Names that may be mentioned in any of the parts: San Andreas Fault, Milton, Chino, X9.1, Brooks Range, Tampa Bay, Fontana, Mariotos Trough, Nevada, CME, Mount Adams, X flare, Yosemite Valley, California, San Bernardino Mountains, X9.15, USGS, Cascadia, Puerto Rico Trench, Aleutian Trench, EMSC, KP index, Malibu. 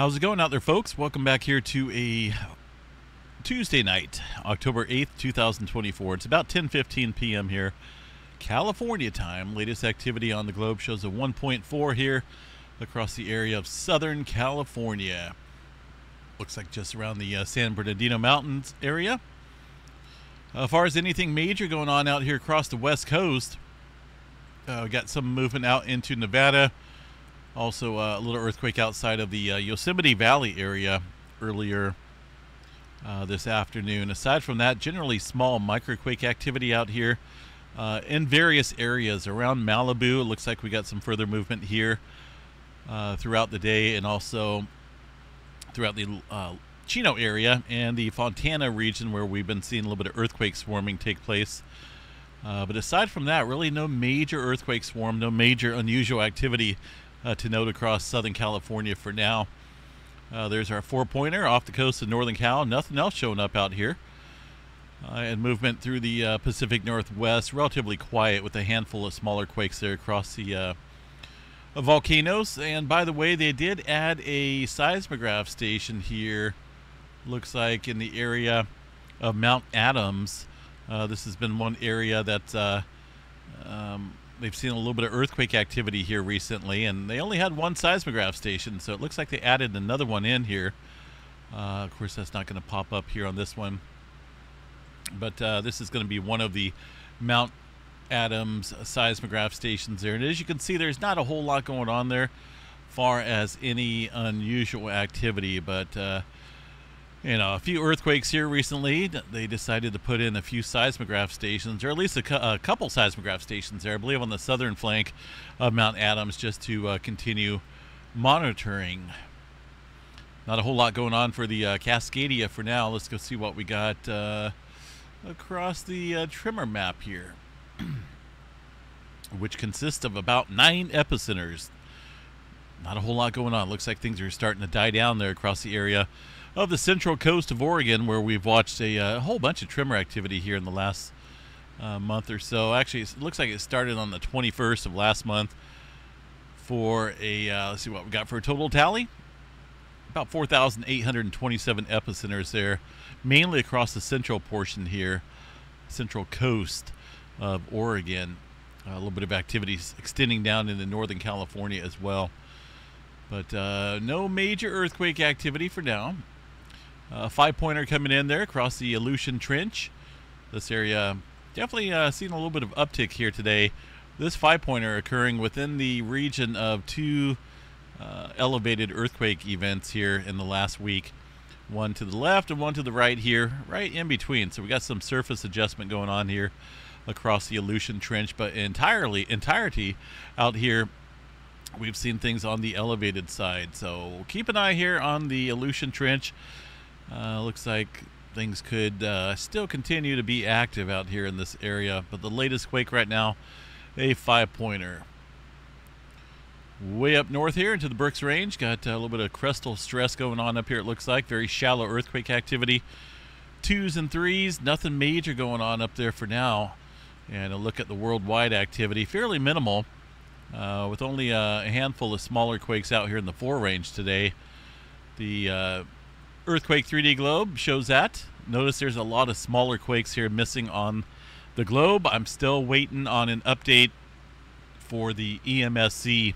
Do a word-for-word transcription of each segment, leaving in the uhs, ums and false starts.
How's it going out there, folks? Welcome back here to a Tuesday night, October eighth, two thousand twenty-four. It's about ten fifteen p m here, California time. Latest activity on the globe shows a one point four here across the area of Southern California. Looks like just around the uh, San Bernardino Mountains area. As uh, far as anything major going on out here across the West Coast, uh, we got some movement out into Nevada. Also, uh, a little earthquake outside of the uh, Yosemite Valley area earlier uh, this afternoon. Aside from that, generally small microquake activity out here uh, in various areas around Malibu. It looks like we got some further movement here uh, throughout the day, and also throughout the uh, Chino area and the Fontana region, where we've been seeing a little bit of earthquake swarming take place. Uh, but aside from that, really no major earthquake swarm, no major unusual activity Uh, to note across Southern California for now. Uh, there's our four-pointer off the coast of Northern Cal. Nothing else showing up out here. Uh, and movement through the uh, Pacific Northwest, relatively quiet with a handful of smaller quakes there across the uh, volcanoes. And by the way, they did add a seismograph station here, looks like, in the area of Mount Adams. Uh, this has been one area that uh, um, they've seen a little bit of earthquake activity here recently, and they only had one seismograph station, so it looks like they added another one in here. Uh, of course, that's not going to pop up here on this one, but uh, this is going to be one of the Mount Adams seismograph stations there. And as you can see, there's not a whole lot going on there far as any unusual activity, but uh, you know, a few earthquakes here recently. They decided to put in a few seismograph stations, or at least a, cu a couple seismograph stations there, I believe, on the southern flank of Mount Adams, just to uh, continue monitoring. Not a whole lot going on for the uh, Cascadia for now. Let's go see what we got uh, across the uh, trimmer map here, which consists of about nine epicenters. Not a whole lot going on. Looks like things are starting to die down there across the area of the central coast of Oregon, where we've watched a uh, whole bunch of tremor activity here in the last uh, month or so. Actually, it looks like it started on the twenty-first of last month for a, uh, let's see what we got for a total tally. About four thousand eight hundred twenty-seven epicenters there, mainly across the central portion here, central coast of Oregon. Uh, a little bit of activities extending down into Northern California as well. But uh, no major earthquake activity for now. Uh, five-pointer coming in there across the Aleutian Trench. This area definitely uh, seen a little bit of uptick here today. This five-pointer occurring within the region of two uh, elevated earthquake events here in the last week. One to the left and one to the right here, right in between. So we got some surface adjustment going on here across the Aleutian Trench, but entirely entirety out here, we've seen things on the elevated side. So keep an eye here on the Aleutian Trench. Uh, looks like things could uh, still continue to be active out here in this area, but the latest quake right now, a five-pointer. Way up north here into the Brooks Range, got a little bit of crustal stress going on up here, it looks like. Very shallow earthquake activity. Twos and threes, nothing major going on up there for now. And a look at the worldwide activity, fairly minimal, uh, with only a handful of smaller quakes out here in the four range today. The uh, Earthquake three D globe shows that. Notice there's a lot of smaller quakes here missing on the globe. I'm still waiting on an update for the E M S C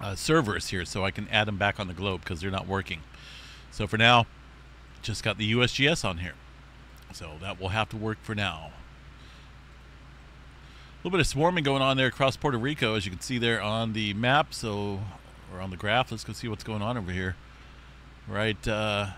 uh, servers here, so I can add them back on the globe, because they're not working. So for now, just got the U S G S on here, so that will have to work for now. A little bit of swarming going on there across Puerto Rico, as you can see there on the map, so, or on the graph. Let's go see what's going on over here. Right uh,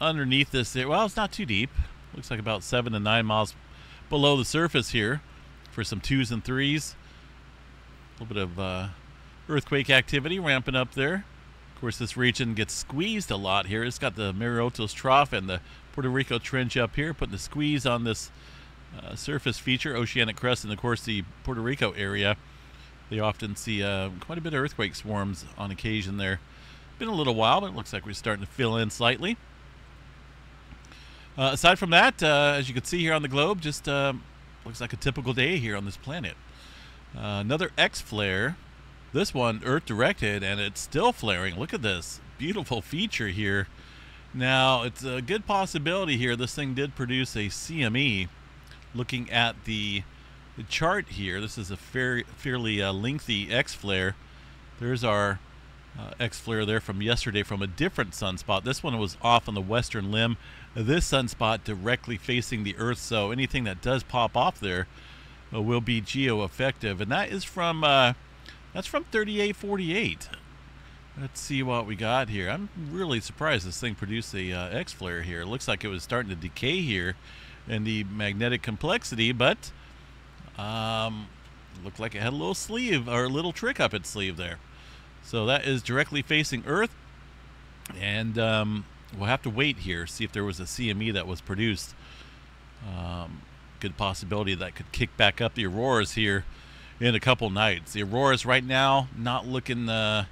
underneath this there, well, it's not too deep. Looks like about seven to nine miles below the surface here for some twos and threes. A little bit of uh, earthquake activity ramping up there. Of course, this region gets squeezed a lot here. It's got the Mariotos Trough and the Puerto Rico Trench up here, putting the squeeze on this uh, surface feature, oceanic crust, and of course the Puerto Rico area. They often see uh, quite a bit of earthquake swarms on occasion there. Been a little while, but it looks like we're starting to fill in slightly. Uh, aside from that, uh, as you can see here on the globe, just uh, looks like a typical day here on this planet. Uh, another X flare, this one Earth directed, and it's still flaring. Look at this beautiful feature here. Now, it's a good possibility here this thing did produce a C M E. Looking at the, the chart here, this is a fair, fairly uh, lengthy X-flare. There's our uh, X-flare there from yesterday from a different sunspot. This one was off on the western limb. This sunspot directly facing the Earth, so anything that does pop off there uh, will be geo-effective. And that is from, uh, that's from thirty-eight forty-eight. Let's see what we got here. I'm really surprised this thing produced a uh, X-flare here. It looks like it was starting to decay here in the magnetic complexity, but um, looked like it had a little sleeve or a little trick up its sleeve there. So that is directly facing Earth, and um, we'll have to wait here, see if there was a C M E that was produced. Um, good possibility that could kick back up the auroras here in a couple nights. The auroras right now not looking Uh,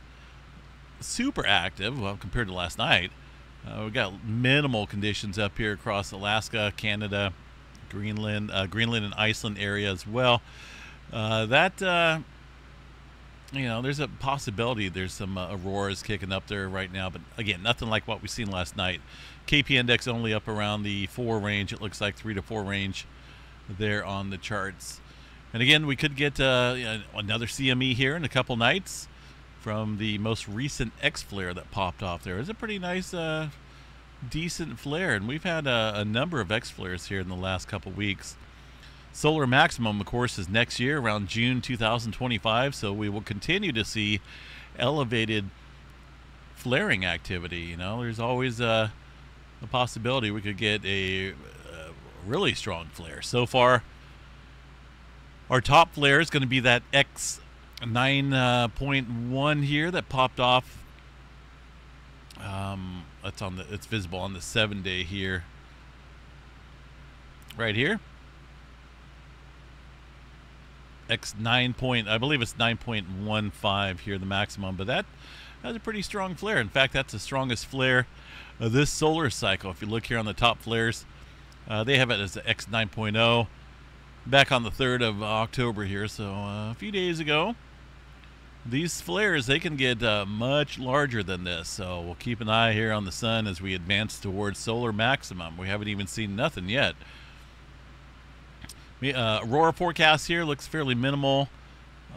super active, well, compared to last night. Uh, we got minimal conditions up here across Alaska, Canada, Greenland, uh, Greenland and Iceland area as well. Uh, that, uh, you know, there's a possibility there's some uh, auroras kicking up there right now, but again, nothing like what we've seen last night. K P index only up around the four range. It looks like three to four range there on the charts. And again, we could get uh, another C M E here in a couple nights from the most recent X flare that popped off there. It's a pretty nice, uh, decent flare, and we've had a, a number of X flares here in the last couple weeks. Solar maximum, of course, is next year around June two thousand twenty-five, so we will continue to see elevated flaring activity. You know, there's always uh, a possibility we could get a, a really strong flare. So far, our top flare is going to be that X nine point one here that popped off. Um, that's on the, it's visible on the seven day here, right here. X nine point, I believe it's nine point one five here, the maximum, but that that's a pretty strong flare. In fact, that's the strongest flare of this solar cycle. If you look here on the top flares, uh, they have it as the X nine point oh back on the third of October here, so uh, a few days ago. These flares, they can get uh, much larger than this, so we'll keep an eye here on the sun as we advance towards solar maximum. We haven't even seen nothing yet. Uh, aurora forecast here looks fairly minimal,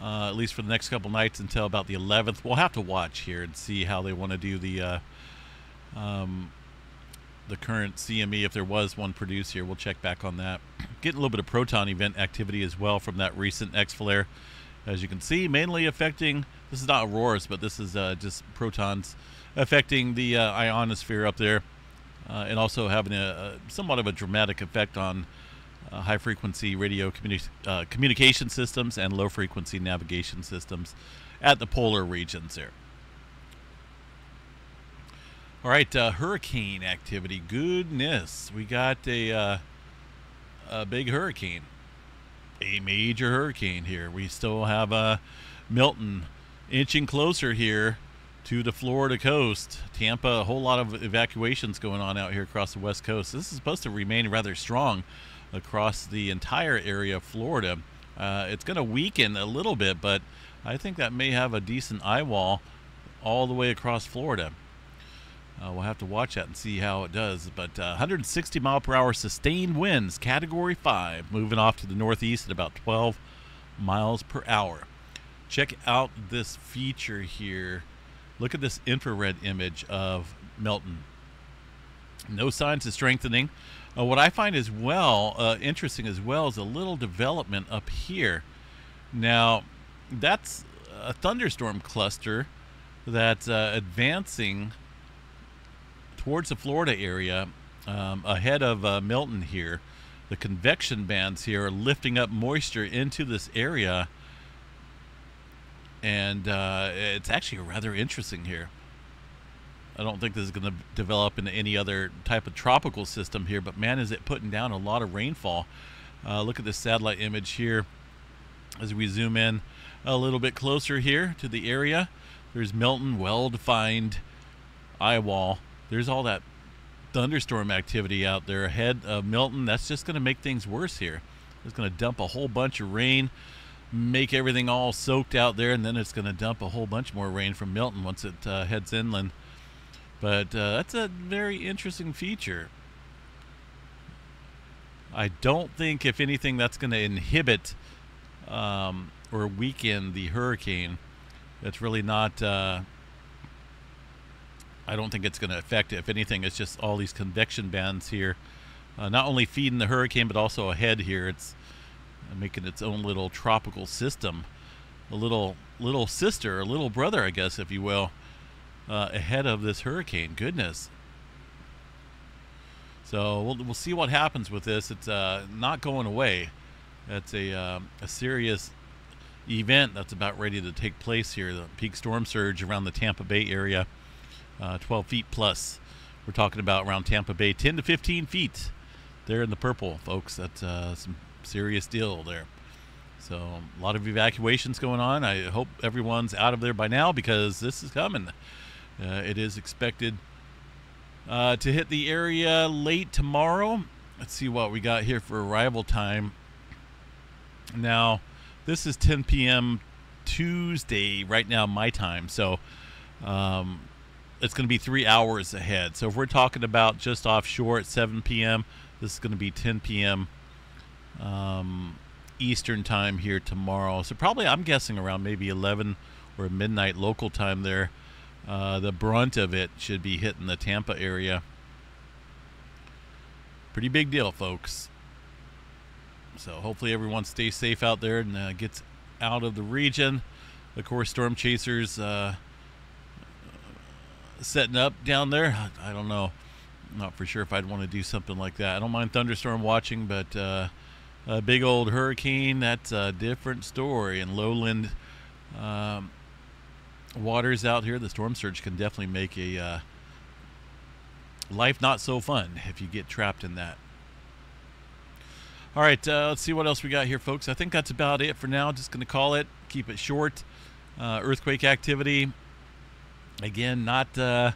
uh, at least for the next couple nights until about the eleventh. We'll have to watch here and see how they want to do the uh, um, the current C M E, if there was one produced here. We'll check back on that. Getting a little bit of proton event activity as well from that recent X flare, as you can see, mainly affecting, this is not auroras, but this is uh, just protons affecting the uh, ionosphere up there, uh, and also having a, a somewhat of a dramatic effect on uh, high frequency radio communi uh, communication systems and low frequency navigation systems at the polar regions there. All right, uh, hurricane activity. Goodness, we got a, uh, a big hurricane, a major hurricane here. We still have uh, Milton inching closer here to the Florida coast. Tampa, a whole lot of evacuations going on out here across the west coast. This is supposed to remain rather strong across the entire area of Florida. Uh, it's going to weaken a little bit, but I think that may have a decent eye wall all the way across Florida. Uh, we'll have to watch that and see how it does. But uh, one hundred sixty mile per hour sustained winds, category five, moving off to the northeast at about twelve miles per hour. Check out this feature here. Look at this infrared image of Milton. No signs of strengthening. Uh, what I find as well uh, interesting as well is a little development up here. Now, that's a thunderstorm cluster that's uh, advancing towards the Florida area, um, ahead of uh, Milton here. The convection bands here are lifting up moisture into this area, and uh, it's actually rather interesting here. I don't think this is going to develop into any other type of tropical system here, but man, is it putting down a lot of rainfall. Uh, look at this satellite image here as we zoom in a little bit closer here to the area. There's Milton, well-defined eye wall. There's all that thunderstorm activity out there ahead of Milton. That's just going to make things worse here. It's going to dump a whole bunch of rain, make everything all soaked out there, and then it's going to dump a whole bunch more rain from Milton once it uh, heads inland. But uh, that's a very interesting feature. I don't think, if anything, that's going to inhibit um, or weaken the hurricane. That's really not... Uh, I don't think it's going to affect it. If anything, it's just all these convection bands here. Uh, not only feeding the hurricane, but also ahead here. It's making its own little tropical system. A little little sister, a little brother, I guess, if you will, uh, ahead of this hurricane. Goodness. So we'll, we'll see what happens with this. It's uh, not going away. That's a, uh, a serious event that's about ready to take place here. The peak storm surge around the Tampa Bay area. Uh, twelve feet plus. We're talking about around Tampa Bay, ten to fifteen feet. There in the purple, folks. That's uh, some serious deal there. So a lot of evacuations going on. I hope everyone's out of there by now, because this is coming. Uh, it is expected uh, to hit the area late tomorrow. Let's see what we got here for arrival time. Now, this is ten P M Tuesday right now, my time. So um, it's going to be three hours ahead. So if we're talking about just offshore at seven P M, this is going to be ten P M Um, Eastern time here tomorrow. So probably, I'm guessing, around maybe eleven or midnight local time there. Uh, the brunt of it should be hitting the Tampa area. Pretty big deal, folks. So hopefully everyone stays safe out there and uh, gets out of the region. Of course, storm chasers uh, setting up down there. I, I don't know. I'm not for sure if I'd want to do something like that. I don't mind thunderstorm watching, but uh, a big old hurricane, that's a different story. And lowland um, waters out here, the storm surge can definitely make a uh, life not so fun if you get trapped in that. All right, uh, let's see what else we got here, folks. I think that's about it for now. Just going to call it, keep it short. Uh, earthquake activity. Again, not uh,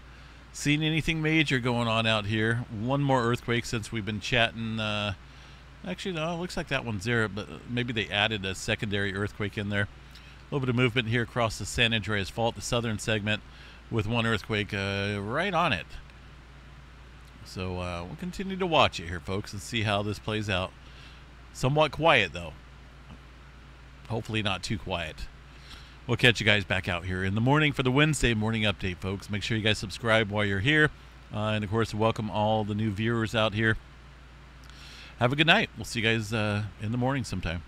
seeing anything major going on out here. One more earthquake since we've been chatting. Uh, actually, no, it looks like that one's there, but maybe they added a secondary earthquake in there. A little bit of movement here across the San Andreas Fault, the southern segment, with one earthquake uh, right on it. So uh, we'll continue to watch it here, folks, and see how this plays out. Somewhat quiet, though. Hopefully not too quiet. We'll catch you guys back out here in the morning for the Wednesday morning update, folks. Make sure you guys subscribe while you're here. Uh, and, of course, welcome all the new viewers out here. Have a good night. We'll see you guys uh, in the morning sometime.